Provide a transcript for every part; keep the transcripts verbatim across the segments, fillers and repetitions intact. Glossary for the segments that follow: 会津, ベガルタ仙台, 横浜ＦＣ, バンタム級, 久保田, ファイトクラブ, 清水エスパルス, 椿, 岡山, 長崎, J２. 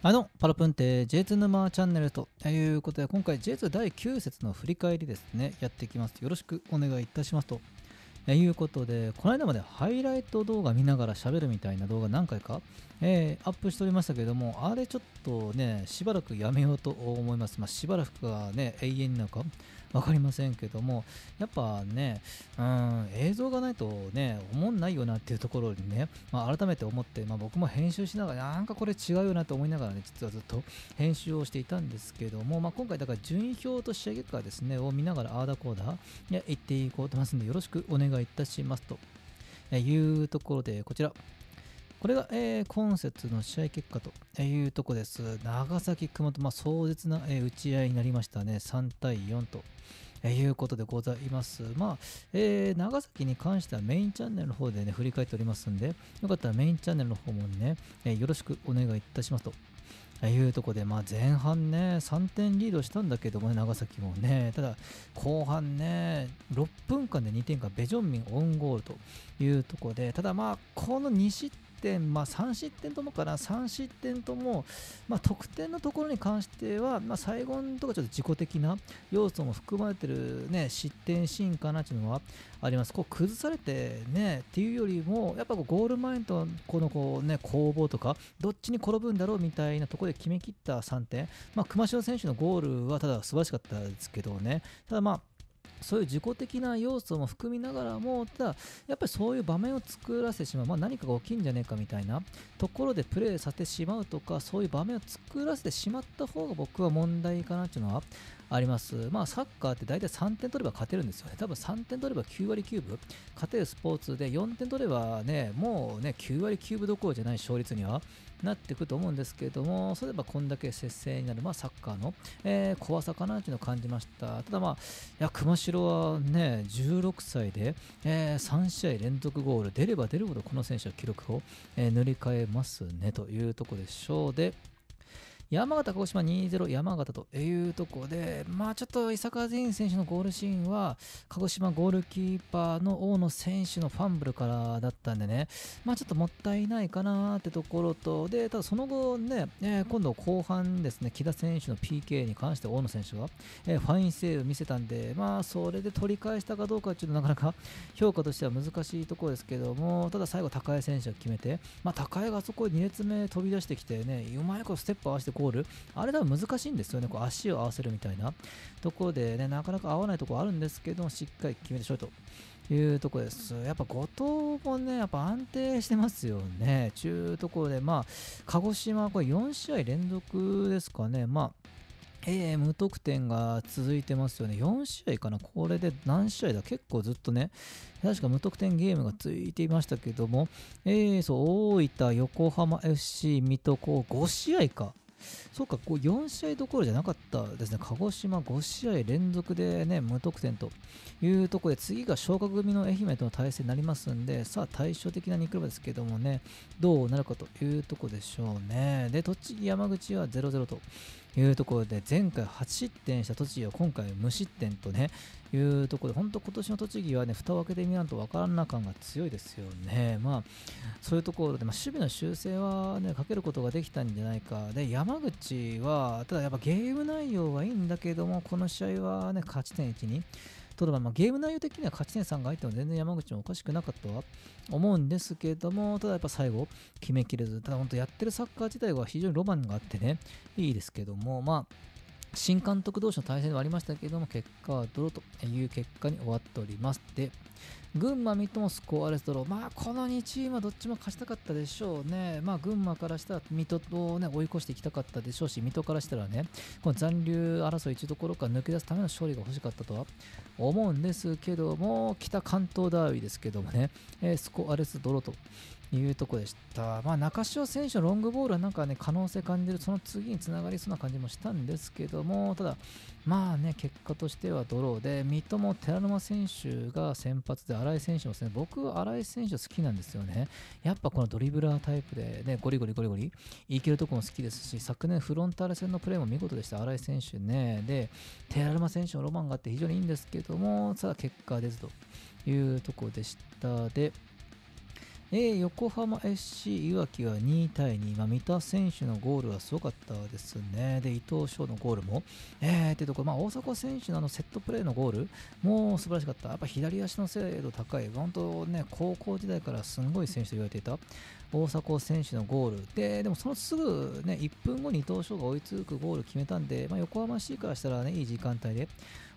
あのパロプンテ ジェイツー 沼チャンネルということで、今回 ジェイツー だいきゅう節の振り返りですね、やっていきます。よろしくお願いいたしますということで、この間までハイライト動画見ながら喋るみたいな動画何回か、えー、アップしておりましたけれども、あれちょっとね、しばらくやめようと思います。まあ、しばらくがね、永遠なのか分かりませんけども、やっぱね、うん、映像がないとね、思んないよなっていうところにね、まあ、改めて思って、まあ、僕も編集しながら、なんかこれ違うよなと思いながらね、実はずっと編集をしていたんですけども、まあ、今回だから順位表と仕上げ結果ですね、を見ながら、ああだこうだ、言っていこうと思いますんで、よろしくお願いいたしますというところで、こちら。これが、えー、今節の試合結果というところです。長崎熊と、まあ、壮絶な、えー、打ち合いになりましたね。さんたいよんということでございます。まあ、えー、長崎に関してはメインチャンネルの方でね、振り返っておりますんで、よかったらメインチャンネルの方もね、えー、よろしくお願いいたしますと。いうところで、まあ、前半ね、さんてんリードしたんだけどもね、長崎もね、ただ後半ね、ろっぷんかんでにてんがベジョンミンオンゴールというところで、ただまあ、このにしってん、まあ、さんしってんともかな、さんしってんとも、まあ、得点のところに関しては、まあ、最後のところちょっと自己的な要素も含まれてるね、失点シーンかなというのはあります。こう崩されてねっていうよりも、やっぱこうゴール前とこのこうね、攻防とか、どっちに転ぶんだろうみたいなところで決め切ったさんてん、まあ、熊代選手のゴールはただ素晴らしかったですけどね、ただまあそういう自己的な要素も含みながらも、ただやっぱりそういう場面を作らせてしまう、まあ、何かが起きんじゃねえかみたいなところでプレーさせてしまうとか、そういう場面を作らせてしまった方が僕は問題かなっていうのはあります。まあ、サッカーって大体さんてん取れば勝てるんですよね。多分さんてん取ればきゅうわりきゅうぶ勝てるスポーツで、よんてん取ればね、もうね、きゅうわりきゅうぶどころじゃない勝率にはなってくると思うんですけれども、そういえばこんだけ接戦になる、まあ、サッカーの、えー、怖さかなというのを感じました。ただまあ、いや、熊代はね、じゅうろくさいで、えー、さんしあいれんぞくゴール、出れば出るほどこの選手は記録を、えー、塗り替えますねというところでしょう。で、山形、鹿児島にたいゼロ、山形というところで、まあちょっと伊坂仁選手のゴールシーンは、鹿児島ゴールキーパーの大野選手のファンブルからだったんでね、まあちょっともったいないかなってところと、で、ただその後ね、えー、今度後半ですね、木田選手の ピーケー に関して大野選手が、えー、ファインセーブ見せたんで、まあそれで取り返したかどうかちょっとなかなか評価としては難しいところですけども、ただ最後高江選手が決めて、まあ高江がそこににれつめ飛び出してきてね、うまいことステップ合わせてゴール、あれ多分難しいんですよね、こう足を合わせるみたいなところでね、なかなか合わないところあるんですけども、しっかり決めてしょというところです。やっぱ後藤もね、やっぱ安定してますよね、ちゅうところで、まあ、鹿児島、これよんしあいれんぞくですかね、まあ、えー、無得点が続いてますよね、よんしあいかな、これで何試合だ、結構ずっとね、確か無得点ゲームがついていましたけども、えー、そう大分、横浜 エフシー、水戸、ごしあいか。そうか、こうよんしあいどころじゃなかったですね。鹿児島ごしあいれんぞくでね、無得点というところで、次が昇格組の愛媛との対戦になりますんで、さあ対照的なにクラブですけどもね、どうなるかというところでしょうね。で、栃木山口はゼロゼロというところで、前回はちしってんした栃木は今回無失点とね、いうところで、本当今年の栃木はね、蓋を開けてみないと分からんな感が強いですよね。まあ、そういうところで、まあ、守備の修正はね、かけることができたんじゃないか。で、山口は、ただやっぱゲーム内容はいいんだけども、この試合はね、勝ち点いちに。とれば、まあ、ゲーム内容的には勝ち点さんが入っても全然山口もおかしくなかったとは思うんですけども、ただやっぱ最後決めきれず、ただ本当やってるサッカー自体は非常にロマンがあってね、いいですけども、まあ、新監督同士の対戦ではありましたけども、結果はドローという結果に終わっております。で、群馬、水戸もスコアレスドロー、まあ、このにチームはどっちも勝ちたかったでしょうね、まあ、群馬からしたら水戸を、ね、追い越していきたかったでしょうし、水戸からしたらね、この残留争いというところから抜け出すための勝利が欲しかったとは思うんですけども、北関東ダービーですけどもね、えー、スコアレスドローというところでした、まあ、中潮選手のロングボールはなんか、ね、可能性感じる、その次につながりそうな感じもしたんですけども、ただ、まあね、結果としてはドローで、水戸も寺沼選手が先発で、新井選手もですね、僕は新井選手好きなんですよね。やっぱこのドリブラータイプでね、ゴリゴリゴリゴリいけるとこも好きですし、昨年フロンターレ戦のプレーも見事でした、新井選手ね。で、寺沼選手のロマンがあって非常にいいんですけども、さあ結果ですというところでした。で、えー、横浜 エスシー いわきはにたいに、まあ、三田選手のゴールはすごかったですね。で、伊藤翔のゴールも、えー、っていうところ、まあ、大迫選手のあのセットプレーのゴールも素晴らしかった。やっぱ左足の精度高い、本当ね、高校時代からすごい選手と言われていた大迫選手のゴールで、でもそのすぐ、ね、いっぷんごに伊藤翔が追いつくゴール決めたんで、まあ、横浜 シー からしたら、ね、いい時間帯で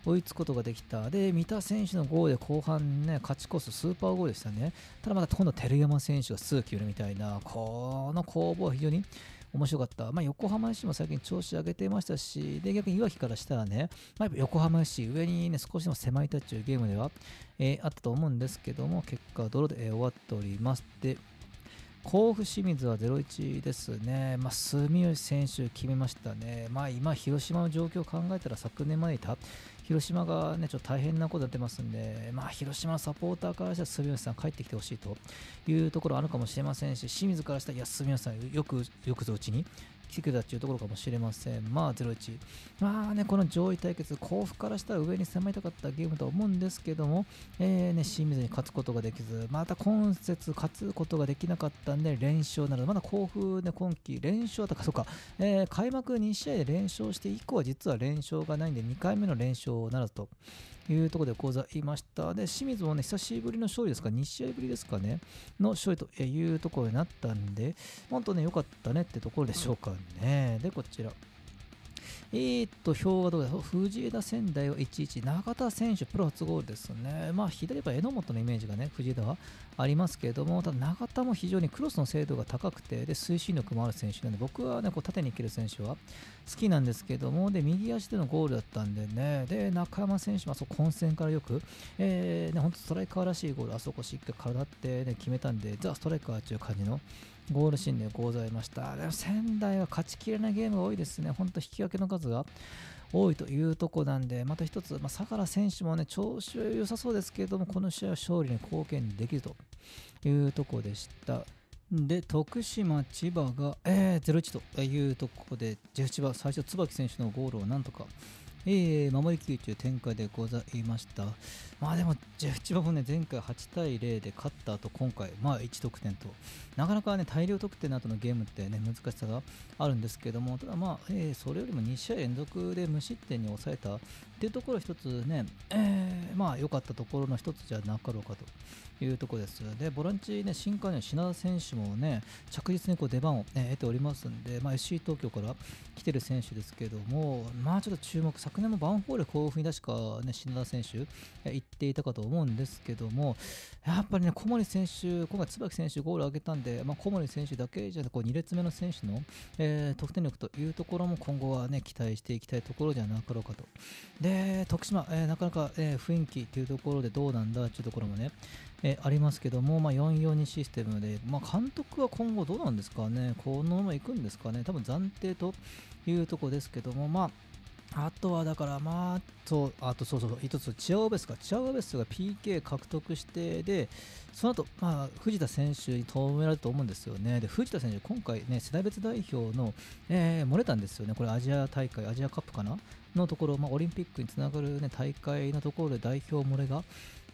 追いつくことができた。で、三田選手のゴールで後半、ね、勝ち越すスーパーゴールでしたね。ただまた今度照山選手が数決めるみたいな、この攻防は非常に面白かった。まあ、横浜 エフシー も最近調子上げてましたし、で逆にいわきからしたらね、まあ、やっぱ横浜 エフシー 上にね少しでも狭いタッチというゲームでは、えー、あったと思うんですけども、結果はドローで、えー、終わっております。で、甲府清水はゼロたいいちですね。まあ、住吉選手決めましたね。まあ、今、広島の状況を考えたら昨年までいた広島がねちょっと大変なことになってますんで、まあ、広島のサポーターからしたら住吉さん帰ってきてほしいというところあるかもしれませんし、清水からしたらいや住吉さんよくよくぞうちに来てくれたというところかもしれません。まあゼロたいいち、まあねこの上位対決、甲府からしたら上に迫りたかったゲームとは思うんですけども、えーね、清水に勝つことができず、また今節勝つことができなかったんで連勝なので、まだ甲府ね今季連勝だったかそうか、えー、開幕にしあいで連勝して以降は実は連勝がないんでにかいめの連勝ならずというところでございました。で、清水もね、久しぶりの勝利ですか、にしあいぶりですかね、の勝利というところになったんで、本当ね、良かったねってところでしょうかね。で、こちら。えーっと、表がどうだろう、藤枝仙台はいちたいいち、永田選手、プロ初ゴールですね。まあ、左は榎本のイメージがね、藤枝はありますけれども、ただ永田も非常にクロスの精度が高くて、で推進力もある選手なんで、僕はね、こう縦に蹴る選手は好きなんですけども、で右足でのゴールだったんでね、で中山選手はそう混戦からよく、えーね、本当ストライカーらしいゴール、あそこしっかり体って、ね、決めたんで、ザ・ストライカーという感じのゴールシーンでございました。でも仙台は勝ちきれないゲームが多いですね。本当引き分けの数が多いというとこなんで、また一つ、まあ、相良選手もね調子は良さそうですけれども、この試合は勝利に貢献できるというとこでした。で、徳島、千葉が、えー、ゼロたいいちというとこで、ジェイエフ は最初、椿選手のゴールをなんとか、えー、守りきるという展開でございました。まあでも、ジェイエフ もね、前回はちたいゼロで勝った後、今回、まあいちとくてんと、なかなかね、大量得点の後のゲームってね、難しさがあるんですけども、ただまあ、えー、それよりもにしあいれんぞくで無失点に抑えたっていうところ、一つね、えー、まあ良かったところの一つじゃなかろうかというところです。で、ボランチね、新加入の品田選手もね、着実にこう出番を、ね、得ておりますんで、まあ、エフシー 東京から来てる選手ですけども、まあちょっと注目されて、昨年もバンホール甲府に確か、ね、品田選手行っていたかと思うんですけども、やっぱりね小森選手、今回椿選手ゴール上げたんで、まあ、小森選手だけじゃなくに列目の選手の、えー、得点力というところも今後は、ね、期待していきたいところじゃなかろうかと。で徳島、えー、なかなか、えー、雰囲気というところでどうなんだというところもね、えー、ありますけども、まあ、よんよんにシステムで、まあ、監督は今後どうなんですかね、このままいくんですかね、多分暫定というところですけども、まああとはだから、まあ、そう、あとそうそう、一つ、チアオベスか、チアオベスが ピーケー 獲得して、で、その後、まあ、藤田選手に止められると思うんですよね。で、藤田選手、今回ね、世代別代表の、えー、漏れたんですよね。これ、アジア大会、アジアカップかなのところ、まあ、オリンピックにつながる、ね、大会のところで代表漏れが、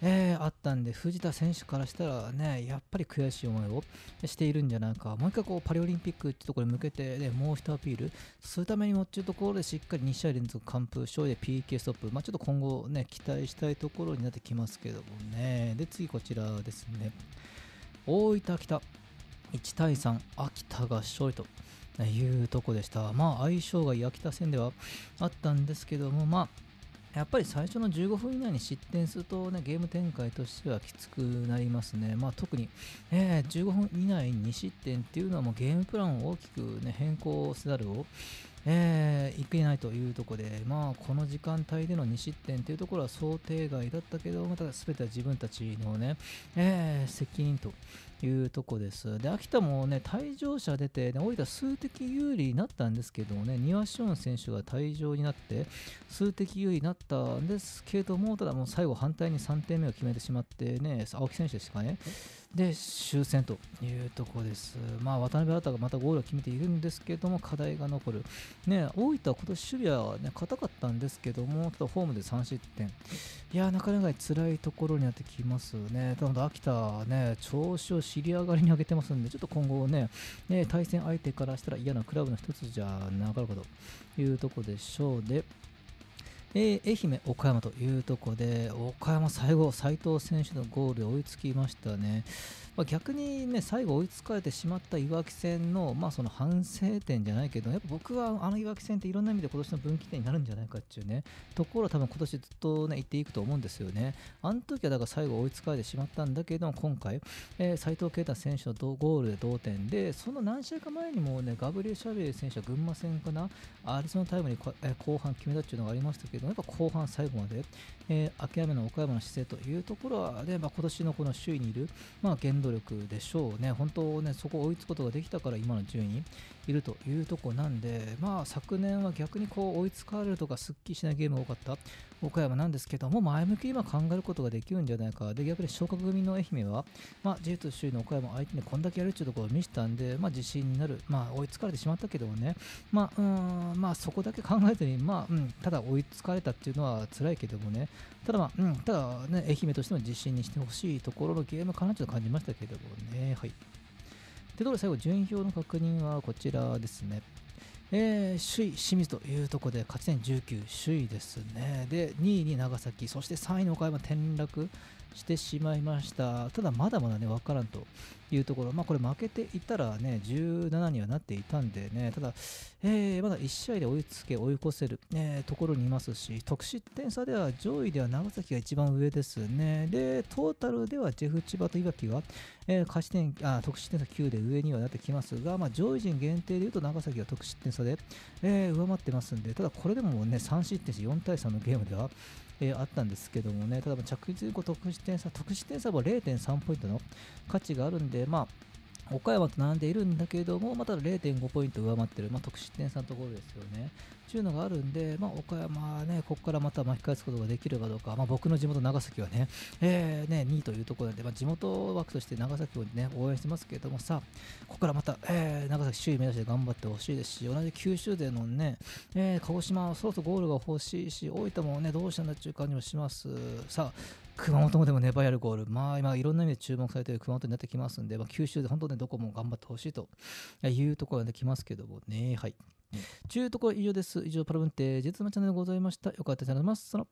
えー、あったんで、藤田選手からしたらね、やっぱり悔しい思いをしているんじゃないか、もう一回こうパリオリンピックってところに向けて、ね、もう一アピールするためにもっていうところで、しっかりにしあいれんぞく完封勝利で ピーケー ストップ、まあ、ちょっと今後ね、期待したいところになってきますけどもね。で、次こちらですね、大分、秋田、いちたいさん、秋田が勝利というとこでした。まあ、相性がいい秋田戦ではあったんですけども、まあ、やっぱり最初のじゅうごふん以内に失点すると、ね、ゲーム展開としてはきつくなりますね。まあ、特に、えー、じゅうごふん以内ににしってんっていうのはもうゲームプランを大きく、ね、変更せざるを、えー、いけないというところで、まあ、この時間帯でのにしってんというところは想定外だったけど、また全ては自分たちの、ねえー、責任というところです。で、秋田も、ね、退場者出て、ね、大分数的有利になったんですけどもね、庭師恩選手が退場になって数的有利になったんですけども、ただもう最後反対にさんてんめを決めてしまってね、青木選手ですかね。で終戦というところです。まあ、渡辺新がまたゴールを決めているんですけども課題が残る、ね、大分は今年守備は、ね、硬かったんですけどもただホームでさんしってん、いやなかなか辛いところになってきますね。ただ秋田は、ね、調子を尻上がりに上げてますんでちょっと今後、ねね、対戦相手からしたら嫌なクラブの一つじゃなかろうかというところでしょう。でえー、愛媛、岡山というところで岡山、最後斉藤選手のゴールで追いつきましたね。まあ、逆に、ね、最後追いつかれてしまったいわき戦 の,、まあその反省点じゃないけどやっぱ僕はあのいわき戦っていろんな意味で今年の分岐点になるんじゃないかっていう、ね、ところは多分今年ずっと、ね、行っていくと思うんですよね。あの時はだから最後追いつかれてしまったんだけど今回、えー、斉藤慶太選手のゴールで同点でその何試合か前にも、ね、ガブリエル・シャベル選手は群馬戦かなアリソンタイムに後半決めたっていうのがありましたけどやっぱ後半最後まで、えー、諦めの岡山の姿勢というところは、ねまあ、今年のこの首位にいる、まあ、原動力でしょうね。本当ねそこを追いつくことができたから今の順位にいるというところなんで、まあ、昨年は逆にこう追いつかれるとかすっきりしないゲームが多かった岡山なんですけども前向きに今考えることができるんじゃないか。で逆に昇格組の愛媛は、まあ、ジェイツー 首位の岡山相手にこんだけやるっていうところを見せたんで、まあ、自信になる、まあ、追いつかれてしまったけどもね、まあ、うーんまあそこだけ考えずに、まあうん、ただ追いつ疲れたっていうのは辛いけどもねただまあ、うん、ただね愛媛としても自信にしてほしいところのゲームかなと感じましたけどもね。はいということで最後順位表の確認はこちらですね。えー、首位清水というところで勝ち点じゅうきゅう首位ですね。でにいに長崎そしてさんいの岡山転落してしまいました。ただまだまだね分からんというところ、まあ、これ負けていたらねじゅうななにはなっていたんでねただ、えー、まだいち試合で追いつけ追い越せる、えー、ところにいますし得失点差では上位では長崎が一番上ですね。でトータルではジェフ千葉といわきが、えー、勝ち点あ得失点差きゅうで上にはなってきますが、まあ、上位陣限定でいうと長崎が得失点差で、えー、上回ってますんでただこれでもねさん失点しよんたいさんのゲームではえー、あったんですけどもねただ着実にこう得失点差得失点差は れいてんさん ポイントの価値があるんでまあ岡山と並んでいるんだけれどもまた れいてんご ポイント上回ってる、まあ、得失点差のところですよねというのがあるんで、まあ、岡山はねここからまた巻き返すことができるかどうか、まあ、僕の地元長崎はね、えー、ねにいというところなんで、まあ、地元枠として長崎を、ね、応援してますけれどもさあここからまた、えー、長崎首位目指して頑張ってほしいですし同じ九州勢のね、えー、鹿児島はそろそろゴールが欲しいし大分もねどうしたんだっていう感じもします。さあ熊本もでも粘りあるゴール、まあ、今いろんな意味で注目されている熊本になってきますんで、まあ、九州で本当にどこも頑張ってほしいというところができますけどもね。はいというところ以上です。以上パラヴンテージ ジェイツー のチャンネルでございました。よかったらチャンネルますその